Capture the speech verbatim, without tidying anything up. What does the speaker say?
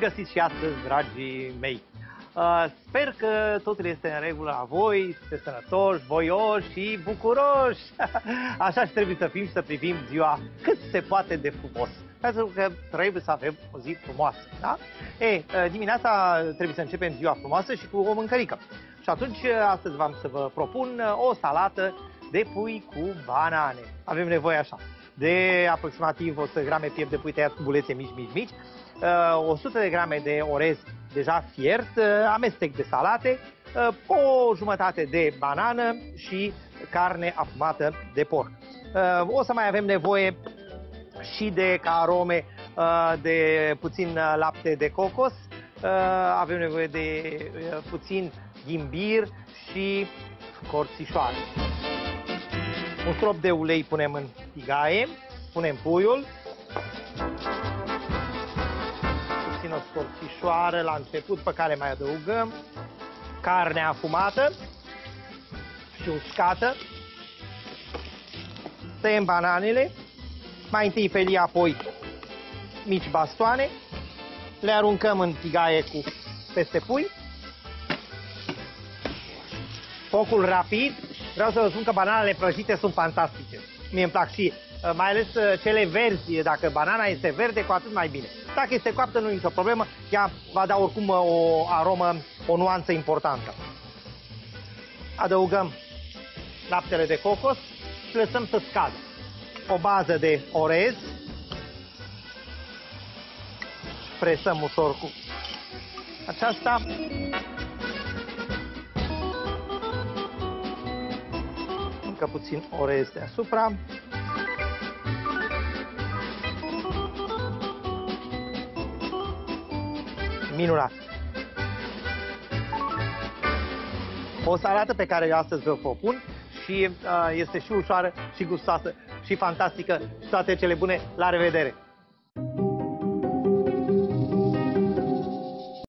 găsit și astăzi, dragii mei. Uh, sper că totul este în regulă la voi, sunteți sănătoși, voioși și bucuroși. Așa și trebuie să fim și să privim ziua cât se poate de frumos. Pentru că trebuie să avem o zi frumoasă, da? E, dimineața trebuie să începem ziua frumoasă și cu o mâncărică. Și atunci, astăzi v-am să vă propun o salată de pui cu banane. Avem nevoie așa de aproximativ o sută de grame piept de pui tăiat cu bulețe mici, mici, mici, o sută de grame de orez deja fiert, amestec de salate, o jumătate de banană și carne afumată de porc. O să mai avem nevoie și de ca arome de puțin lapte de cocos, avem nevoie de puțin ghimbir și corțișoare. Un strop de ulei punem în tigaie, punem puiul, puțin o scorțișoară la început, pe care mai adăugăm carnea afumată și uscată, tăiem bananele, mai întâi felii, apoi mici bastoane, le aruncăm în tigaie cu peste pui. Focul rapid, vreau să vă spun că bananele prăjite sunt fantastice. Mie îmi plac și mai ales cele verzi, dacă banana este verde, cu atât mai bine. Dacă este coaptă, nu e nicio problemă, ea va da oricum o aromă, o nuanță importantă. Adăugăm laptele de cocos și lăsăm să scadă. O bază de orez, presăm ușor cu aceasta. Încă puțin orez deasupra. Minunat! O salată pe care eu astăzi vă propun și uh, este și ușoară și gustoasă și fantastică. Toate cele bune, la revedere!